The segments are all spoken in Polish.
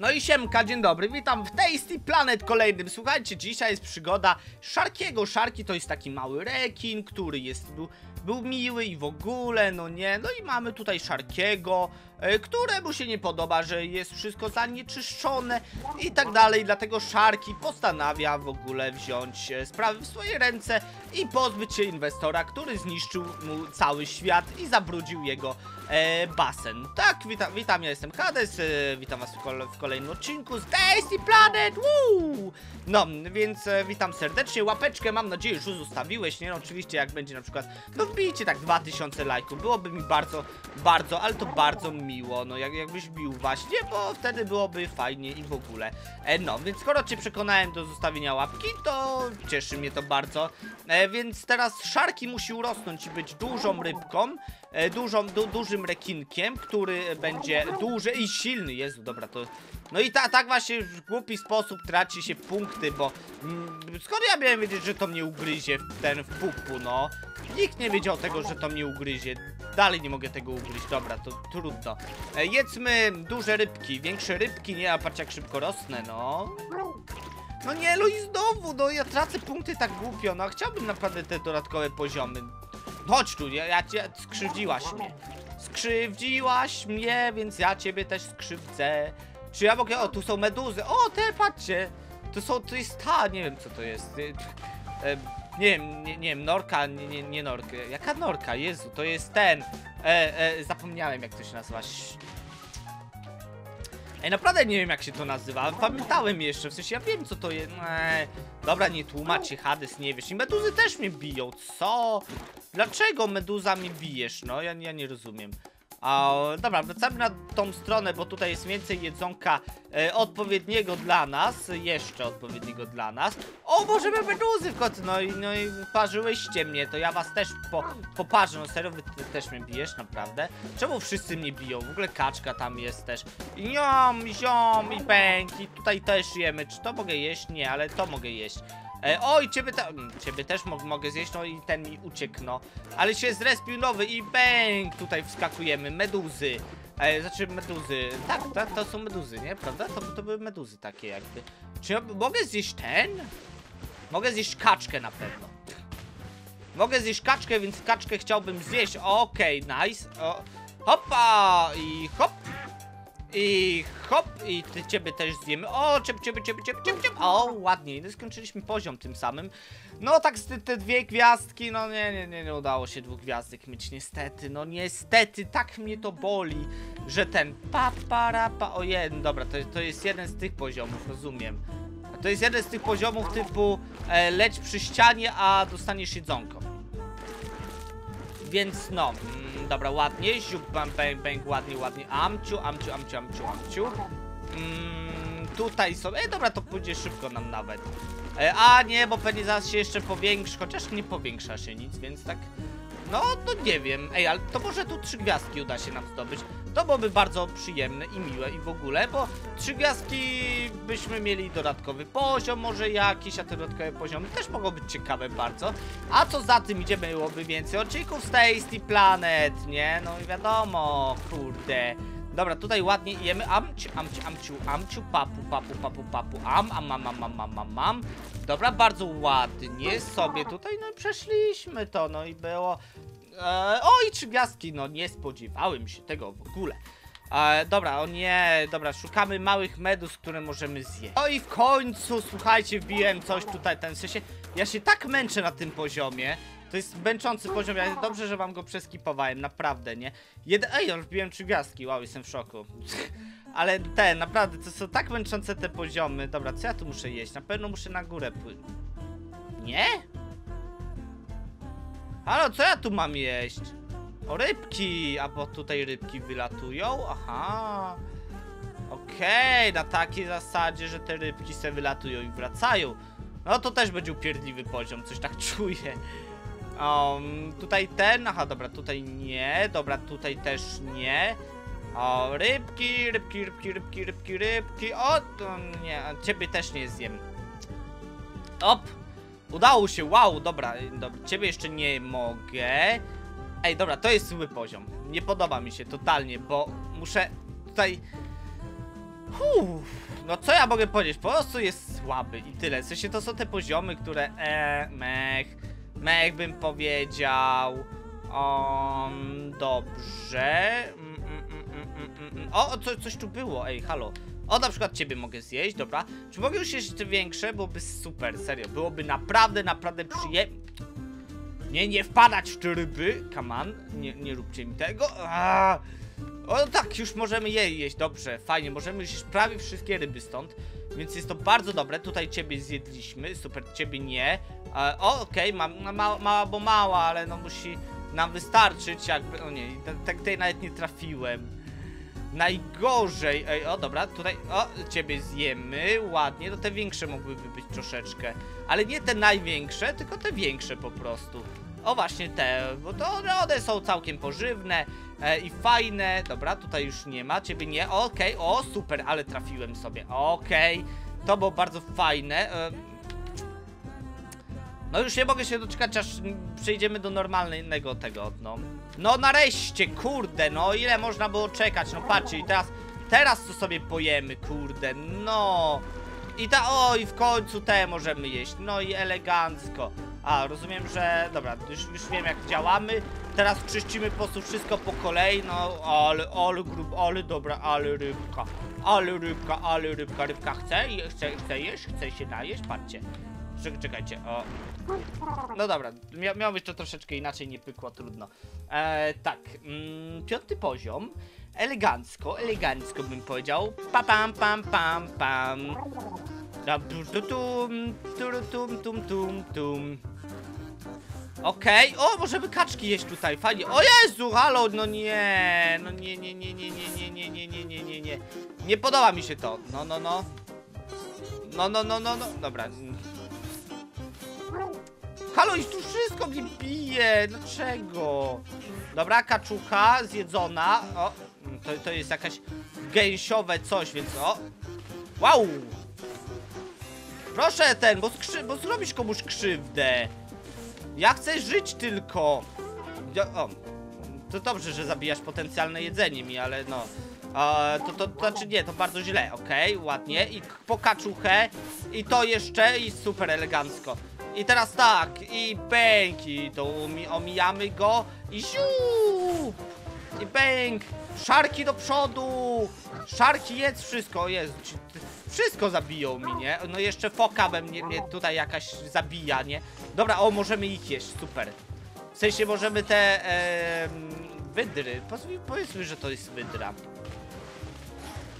No i siemka, dzień dobry, witam w Tasty Planet kolejnym. Słuchajcie, dzisiaj jest przygoda Sharkiego. Sharky to jest taki mały rekin, który był miły i w ogóle, no nie. No i mamy tutaj Sharkiego, któremu się nie podoba, że jest wszystko zanieczyszczone i tak dalej. Dlatego Sharky postanawia w ogóle wziąć sprawy w swoje ręce i pozbyć się inwestora, który zniszczył mu cały świat i zabrudził jego basen. Tak, witam, ja jestem Hades, witam was w kolejnym odcinku z Tasty Planet. Woo! No, więc witam serdecznie, łapeczkę mam nadzieję, że już zostawiłeś, nie? No, oczywiście jak będzie na przykład, no wbijcie tak 2000 lajków, byłoby mi bardzo, bardzo, ale to bardzo miło, no jakbyś bił właśnie, bo wtedy byłoby fajnie i w ogóle. No, więc skoro cię przekonałem do zostawienia łapki, to cieszy mnie to bardzo. Więc teraz Sharky musi urosnąć i być dużą rybką, dużym rekinkiem, który będzie duży i silny. Jezu, dobra, to... No i tak właśnie w głupi sposób traci się punkty, bo... skoro ja miałem wiedzieć, że to mnie ugryzie w pupu, no... Nikt nie wiedział tego, że to mnie ugryzie. Dalej nie mogę tego ugryźć, dobra, to trudno. Jedzmy duże rybki, większe rybki, nie, a patrz jak szybko rosnę, no. No nie, no i znowu, no ja tracę punkty tak głupio, no chciałbym naprawdę te dodatkowe poziomy. Chodź tu, skrzywdziłaś mnie. Skrzywdziłaś mnie, więc ja ciebie też skrzywdzę. Czy ja mogę, o tu są meduzy, o te patrzcie. To jest ta, nie wiem co to jest. Nie wiem, norka, nie norka. Jaka norka? Jezu, to jest ten. Zapomniałem jak to się nazywa. Naprawdę nie wiem jak się to nazywa. Pamiętałem jeszcze, w sensie ja wiem co to jest. Dobra, nie tłumacz się, Hades, nie wiesz. I meduzy też mnie biją, co? Dlaczego meduza mnie bijesz? No, ja nie rozumiem. Dobra, wracamy na tą stronę, bo tutaj jest więcej jedzonka odpowiedniego dla nas. Jeszcze odpowiedniego dla nas. O, możemy meduzy w końcu. No i parzyłyście mnie, to ja was też poparzę. No serio, wy też mnie bijesz, naprawdę. Czemu wszyscy mnie biją? W ogóle kaczka tam jest też. Ziom i pęki. Tutaj też jemy. Czy to mogę jeść? Nie, ale to mogę jeść. Oj, ciebie też mogę zjeść, no i ten mi uciekł, no. Ale się zrespił nowy i bęk, tutaj wskakujemy, meduzy. Znaczy meduzy, tak, to są meduzy, nie? Prawda? To były meduzy takie jakby. Czy ja mogę zjeść ten? Mogę zjeść kaczkę na pewno. Mogę zjeść kaczkę, więc kaczkę chciałbym zjeść, okej, nice. O, hopa i hop. I hop, i ciebie też zjemy. O, ciebie. O, ładnie, no skończyliśmy poziom tym samym. No tak, te dwie gwiazdki, no nie udało się dwóch gwiazdek mieć, niestety. No niestety, tak mnie to boli, że ten o jeden, dobra, to jest jeden z tych poziomów, rozumiem. To jest jeden z tych poziomów typu leć przy ścianie, a dostaniesz jedzonko. Więc no, dobra, ładnie, siup, bang, bang, bang, ładnie, amciu. Tutaj są, dobra, to pójdzie szybko nam nawet. A nie, bo pewnie zaraz się jeszcze powiększy, chociaż nie powiększa się nic, więc tak, no to nie wiem. Ale to może tu 3 gwiazdki uda się nam zdobyć, to byłoby bardzo przyjemne i miłe i w ogóle, bo 3 gwiazdki byśmy mieli dodatkowy poziom, może jakiś, a te dodatkowe poziomy też mogą być ciekawe bardzo. A co za tym idzie, byłoby więcej odcinków z Tasty Planet, nie? No i wiadomo, kurde. Dobra, tutaj ładnie jemy, amciu, papu, am. Dobra, bardzo ładnie sobie tutaj, no i przeszliśmy to, no i było... o, i 3 gwiazdki, no nie spodziewałem się tego w ogóle. Dobra, o nie, dobra, szukamy małych medus, które możemy zjeść. No i w końcu, słuchajcie, wbiłem coś tutaj, w sensie, ja się tak męczę na tym poziomie. To jest męczący poziom, ja dobrze, że wam go przeskipowałem, naprawdę, nie? Ja już wbiłem 3 gwiazdki, wow, jestem w szoku. Ale te, naprawdę, to są tak męczące te poziomy. Dobra, co ja tu muszę jeść? Na pewno muszę na górę płyć. Nie? Halo, co ja tu mam jeść? O, rybki, a bo tutaj rybki wylatują, aha. Okej, na takiej zasadzie, że te rybki se wylatują i wracają. No to też będzie upierdliwy poziom, coś tak czuję. Tutaj ten, aha, dobra, tutaj nie, dobra, tutaj też nie. O, rybki, o, to nie, ciebie też nie zjem. Op, udało się, wow, dobra, ciebie jeszcze nie mogę. Ej, dobra, to jest zły poziom. Nie podoba mi się totalnie, bo muszę tutaj... No co ja mogę powiedzieć? Po prostu jest słaby i tyle. W sensie to są te poziomy, które... mech bym powiedział. Dobrze. O, coś tu było, ej, halo. O, na przykład ciebie mogę zjeść, dobra. Czy mogę już jeść te większe? Byłoby super, serio. Byłoby naprawdę, naprawdę przyjemnie. Nie wpadać w te ryby. Come on, nie róbcie mi tego. Aaaa. O tak, już możemy je jeść, dobrze, fajnie, możemy już jeść prawie wszystkie ryby stąd. Więc jest to bardzo dobre, tutaj ciebie zjedliśmy, super, ciebie nie. O, okej, mała, bo mała, ale no musi nam wystarczyć jakby, o nie, tej nawet nie trafiłem. Najgorzej, ej, o dobra, tutaj, o, ciebie zjemy, ładnie, no te większe mogłyby być troszeczkę. Ale nie te największe, tylko te większe po prostu. O właśnie te, bo to one są całkiem pożywne i fajne. Dobra, tutaj już nie ma, ciebie nie, okej, o super, ale trafiłem sobie, okej, to było bardzo fajne. No już nie mogę się doczekać, aż przejdziemy do normalnego tego, no. No nareszcie, kurde, no ile można było czekać, no patrzcie i teraz co sobie pojemy, kurde, no. I ta, o i w końcu te możemy jeść, no i elegancko. A, rozumiem, że... Dobra, już wiem jak działamy. Teraz czyścimy po prostu wszystko po kolei. No, ale dobra, ale rybka. Rybka chce jeść, chce się najeść, patrzcie. Czekajcie, o... No dobra, miało być to troszeczkę inaczej, nie pykło, trudno. Tak, 5. poziom. Elegancko bym powiedział. Pam. Okej, o, możemy kaczki jeść tutaj, fajnie. O Jezu, halo, no nie. No nie. Nie podoba mi się to. No. Dobra. Halo, i tu wszystko mnie bije. Dlaczego? Dobra, kaczucha zjedzona. O, to jest jakaś gęsiowe coś, więc o. Wow. Proszę ten, bo zrobisz komuś krzywdę. Ja chcę żyć tylko. O, to dobrze, że zabijasz potencjalne jedzenie mi, ale no. To znaczy nie, to bardzo źle, okej, ładnie. I po kaczuchę. I to jeszcze, i super elegancko. I teraz tak, i bęk. I to omijamy go. I siup. I bęk. Sharky do przodu. Sharky jedz wszystko, jest. Wszystko zabiją mi, nie? No jeszcze foka mnie tutaj jakaś zabija, nie? Dobra, o, możemy ich jeść, super. W sensie możemy te wydry, powiedzmy, że to jest wydra.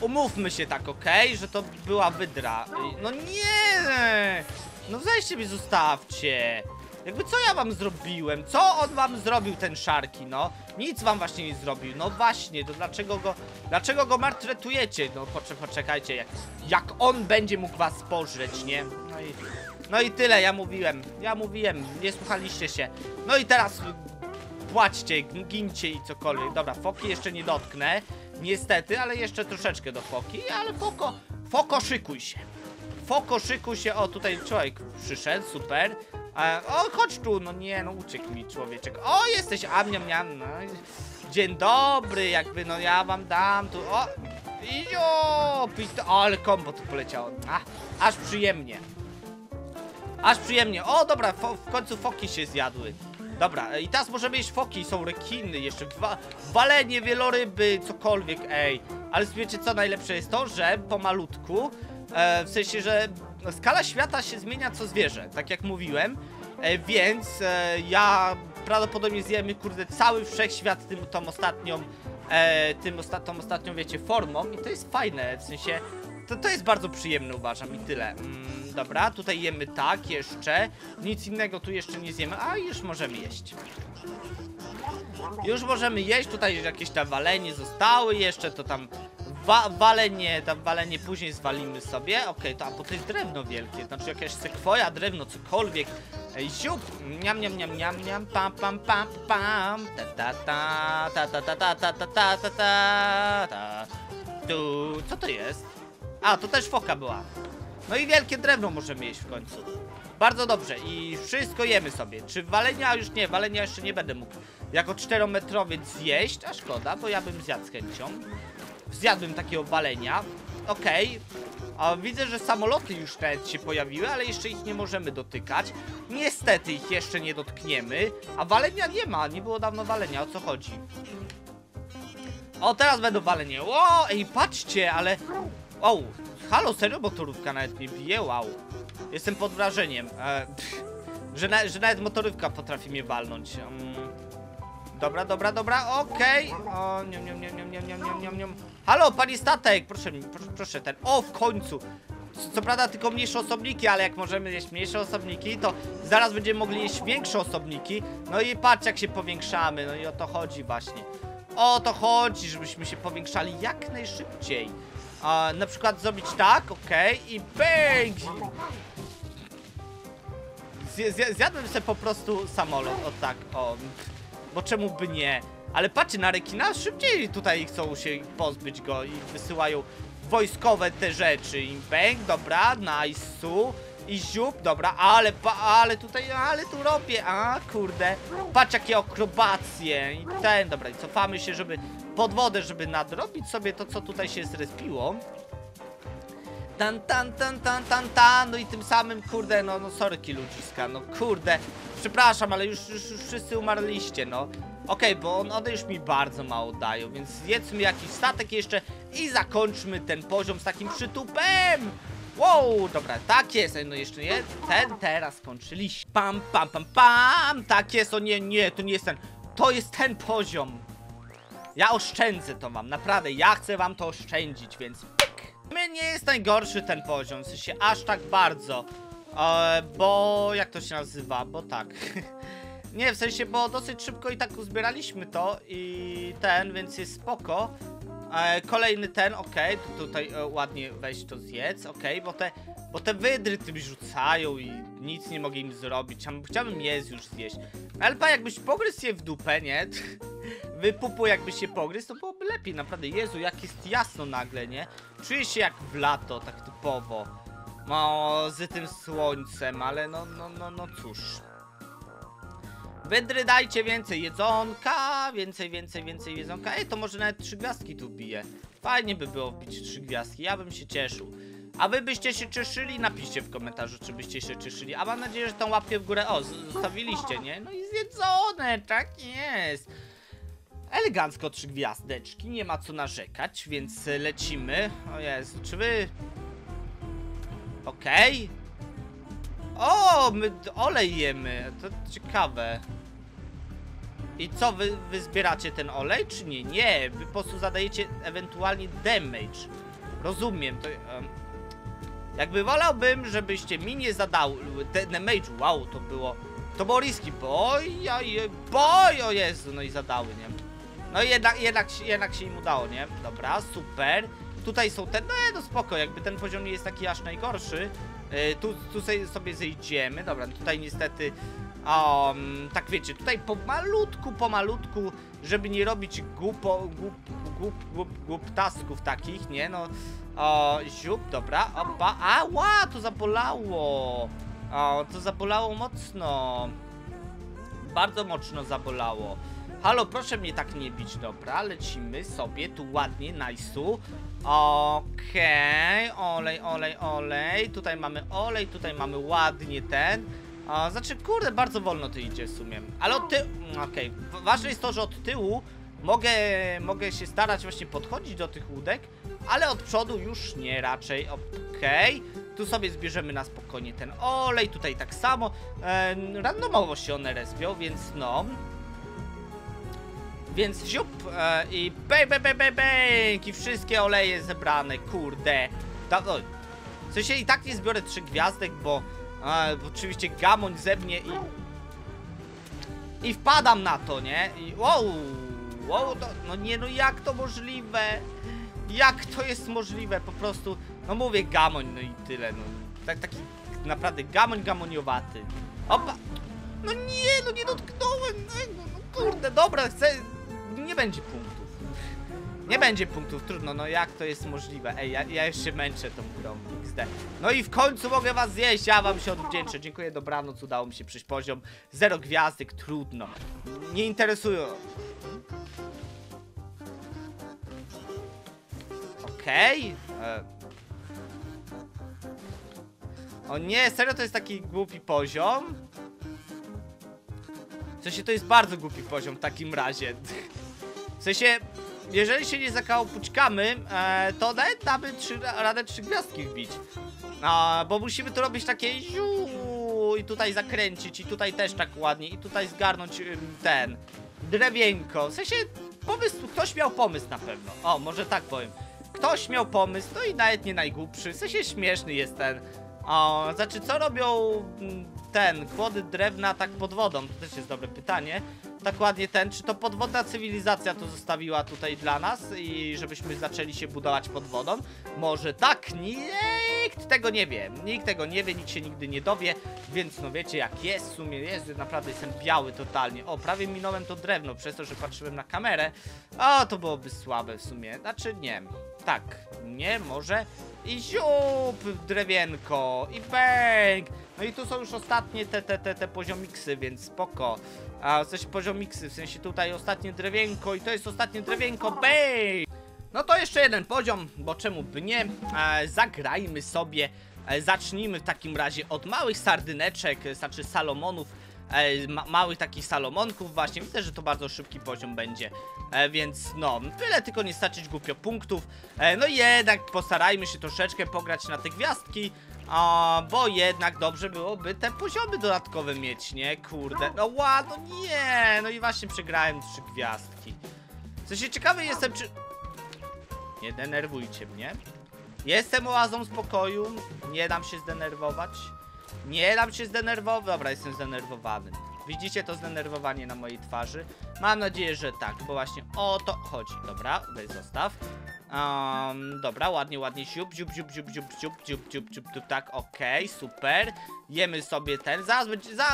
Umówmy się tak, okej? Że to była wydra. No nie! No weźcie mi, zostawcie. Jakby co ja wam zrobiłem? Co on wam zrobił, ten Sharky, no? Nic wam właśnie nie zrobił, no właśnie, to dlaczego go maltretujecie? No poczekajcie, jak on będzie mógł was pożreć, nie? No i tyle, ja mówiłem, nie słuchaliście się. No i teraz płaćcie, gincie i cokolwiek. Dobra, foki jeszcze nie dotknę, niestety, ale jeszcze troszeczkę do foki, ale foko szykuj się. Foko szykuj się, o tutaj człowiek przyszedł, super. O, chodź tu, no nie, no uciekł mi człowieczek. O, jesteś, miam, no. Dzień dobry, jakby, no ja wam dam tu, o. O, ale kombo tu poleciało. Aż przyjemnie. O, dobra, w końcu foki się zjadły. Dobra, i teraz możemy jeść foki, są rekiny, jeszcze walenie, wieloryby, cokolwiek, ej. Ale wiecie co, najlepsze jest to, że pomalutku, w sensie, że skala świata się zmienia co zwierzę, tak jak mówiłem, więc ja prawdopodobnie zjemy, kurde, cały wszechświat tą ostatnią, wiecie, formą i to jest fajne, w sensie, to jest bardzo przyjemne, uważam, i tyle. Dobra, tutaj jemy tak jeszcze, nic innego tu jeszcze nie zjemy, a już możemy jeść. Tutaj jakieś tam walenie zostały jeszcze, to tam... Walenie później zwalimy sobie. Okej, to a bo to jest drewno wielkie. Znaczy jakaś sekwoja, drewno, cokolwiek. Ej, ziup! Niam, pam. Ta. Tu, co to jest? A, to też foka była. No i wielkie drewno możemy jeść w końcu. Bardzo dobrze i wszystko jemy sobie. Czy walenia? Już nie, walenia jeszcze nie będę mógł jako 4-metrowiec zjeść, a szkoda, bo ja bym zjadł z chęcią. Zjadłbym takiego walenia. Okej. A widzę, że samoloty już nawet się pojawiły, ale jeszcze ich nie możemy dotykać. Niestety ich jeszcze nie dotkniemy. A walenia nie ma, nie było dawno walenia, o co chodzi? O, teraz będą walenie. O, ej, patrzcie, ale... O, halo, serio motorówka nawet mnie bije, wow. Jestem pod wrażeniem, że nawet motorówka potrafi mnie walnąć. Dobra, dobra, okej. O, niam. Halo, pani statek, proszę ten. O, w końcu. Co prawda tylko mniejsze osobniki, ale jak możemy jeść mniejsze osobniki, to zaraz będziemy mogli jeść większe osobniki. No i patrz, jak się powiększamy, no i o to chodzi właśnie. O to chodzi, żebyśmy się powiększali jak najszybciej. Na przykład zrobić tak, okej. I bang! Zjadłem sobie po prostu samolot, o tak, o... Bo czemu by nie? Ale patrzcie, na rekina szybciej tutaj chcą się pozbyć go i wysyłają wojskowe te rzeczy. I bang, dobra, nice. I ziup, dobra, ale tu robię, a kurde. Patrz, jakie akrobacje. I ten, dobra, i cofamy się, żeby pod wodę, żeby nadrobić sobie to, co tutaj się zrespiło. Tan. No i tym samym, kurde, no sorki ludziska, no kurde. Przepraszam, ale już wszyscy umarliście, no. Okej, bo one już mi bardzo mało dają, więc zjedzmy jakiś statek jeszcze i zakończmy ten poziom z takim przytupem. Wow, dobra, tak jest, no jeszcze nie, ten teraz skończyliśmy. Pam, tak jest, o nie, to nie jest ten, to jest ten poziom. Ja oszczędzę to wam, naprawdę, ja chcę wam to oszczędzić, więc pyk. Nie jest najgorszy ten poziom, w sensie aż tak bardzo. Bo jak to się nazywa, bo tak nie, w sensie, bo dosyć szybko i tak uzbieraliśmy to i ten, więc jest spoko. Kolejny ten, okej, tutaj ładnie weź to zjedz, okej, bo te wydry tym rzucają i nic nie mogę im zrobić, chciałbym je już zjeść. Elpa, jakbyś pogryzł je w dupę, nie? Wypupu jakbyś je pogryzł, to byłoby lepiej, naprawdę, Jezu, jak jest jasno nagle, nie? Czuję się jak w lato, tak typowo. No, z tym słońcem, ale no cóż. Wydry, dajcie więcej jedzonka, więcej jedzonka. Ej, to może nawet 3 gwiazdki tu bije. Fajnie by było wbić 3 gwiazdki, ja bym się cieszył. A wy byście się cieszyli? Napiszcie w komentarzu, czy byście się cieszyli. A mam nadzieję, że tą łapkę w górę, o, zostawiliście, nie? No i zjedzone, tak jest. Elegancko 3 gwiazdeczki, nie ma co narzekać, więc lecimy. O Jezu, czy wy... Okej. O, my olej jemy. To ciekawe. I co, wy zbieracie ten olej, czy nie? Nie, wy po prostu zadajecie ewentualnie damage. Rozumiem, to... jakby wolałbym, żebyście mi nie zadały damage, wow, to było risky, boj, o Jezu, no i zadały, nie? No i jednak się im udało, nie? Dobra, super. Tutaj są te, no spoko, jakby ten poziom nie jest taki aż najgorszy. Tu sobie zejdziemy, dobra, tutaj niestety, tak wiecie, tutaj pomalutku, żeby nie robić tasków takich, nie, no, ziup, dobra, opa, ała, to zabolało, to zabolało mocno, bardzo mocno zabolało. Halo, proszę mnie tak nie bić, dobra, lecimy sobie, tu ładnie, nice'u. Olej, tutaj mamy ładnie ten. Znaczy, kurde, bardzo wolno to idzie w sumie. Ale od tyłu, ważne jest to, że od tyłu mogę się starać właśnie podchodzić do tych łódek, ale od przodu już nie raczej, Tu sobie zbierzemy na spokojnie ten olej, tutaj tak samo. Randomowo się one respią, więc no... Więc ziup i bang, i wszystkie oleje zebrane, kurde. W sensie i tak nie zbiorę 3 gwiazdek, bo oczywiście gamoń ze mnie i wpadam na to, nie? I wow, no nie, no jak to możliwe? Jak to jest możliwe? Po prostu, no mówię gamoń, no i tyle, no. Taki naprawdę gamoniowaty. Opa! No nie, no nie dotknąłem, no. Kurde, dobra, chcę... Nie będzie punktów. Nie będzie punktów, trudno, no jak to jest możliwe? Ej, ja już się męczę tą grą XD. No i w końcu mogę was zjeść, ja wam się odwdzięczę. Dziękuję, dobranoc, udało mi się przyjść poziom. 0 gwiazdek, trudno. Nie interesują. Okej. O nie, serio to jest taki głupi poziom? W sensie to jest bardzo głupi poziom w takim razie. W sensie, jeżeli się nie zakałopućkamy, to nawet damy radę trzy gwiazdki wbić. Bo musimy tu robić takie ziu, i tutaj zakręcić, i tutaj też tak ładnie, i tutaj zgarnąć ten drewienko. W sensie pomysł, ktoś miał pomysł na pewno. O, może tak powiem. Ktoś miał pomysł, no i nawet nie najgłupszy. W sensie śmieszny jest ten. Znaczy, co robią ten, kłody drewna tak pod wodą? To też jest dobre pytanie. Tak ładnie ten, czy to podwodna cywilizacja to zostawiła tutaj dla nas i żebyśmy zaczęli się budować pod wodą? Może tak? Nikt tego nie wie. Nikt tego nie wie, nikt się nigdy nie dowie, więc no wiecie jak jest w sumie. Jest, naprawdę jestem biały totalnie. O, prawie minąłem to drewno przez to, że patrzyłem na kamerę. O, to byłoby słabe w sumie. Znaczy nie. Tak, nie, może. I ziup, drewienko. I bang. No i tu są już ostatnie te poziomiksy, więc spoko. W sensie poziomiksy, w sensie tutaj ostatnie drewienko i to jest ostatnie drewienko. Bang. No to jeszcze jeden poziom, bo czemu by nie. Zagrajmy sobie. Zacznijmy w takim razie od małych sardyneczek, znaczy salomonów. Małych takich salomonków właśnie. Widzę, że to bardzo szybki poziom będzie, więc no, tyle tylko nie stracić głupio punktów. No i jednak postarajmy się troszeczkę pograć na te gwiazdki, bo jednak dobrze byłoby te poziomy dodatkowe mieć, nie? Kurde, no ładno, nie. No i właśnie przegrałem 3 gwiazdki. W sensie ciekawy jestem, czy... Nie denerwujcie mnie. Jestem oazą spokoju. Nie dam się zdenerwować. Nie dam się zdenerwować. Dobra, jestem zdenerwowany. Widzicie to zdenerwowanie na mojej twarzy? Mam nadzieję, że tak, bo właśnie o to chodzi. Dobra, weź zostaw. Dobra, ładnie, ładnie. Siup, siup, siup, siup, siup, siup, siup, siup, siup, siup. Tak, okej, super. Jemy sobie ten.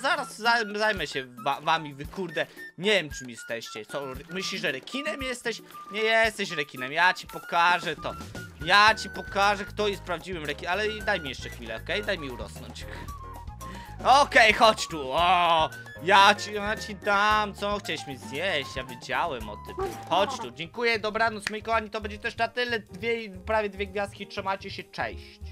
Zaraz zajmę się wami, wy kurde. Nie wiem, czym jesteście. Co, myślisz, że rekinem jesteś? Nie jesteś rekinem, ja ci pokażę to. Ja ci pokażę, kto jest prawdziwym rekinem. Ale daj mi jeszcze chwilę, okej? Daj mi urosnąć. Okej, chodź tu. O, ja ci dam. Co chciałeś mi zjeść? Ja wiedziałem o tym. Chodź tu. Dziękuję, dobranoc, moi kochani. To będzie też na tyle. Prawie 2 gwiazdki. Trzymajcie się, cześć.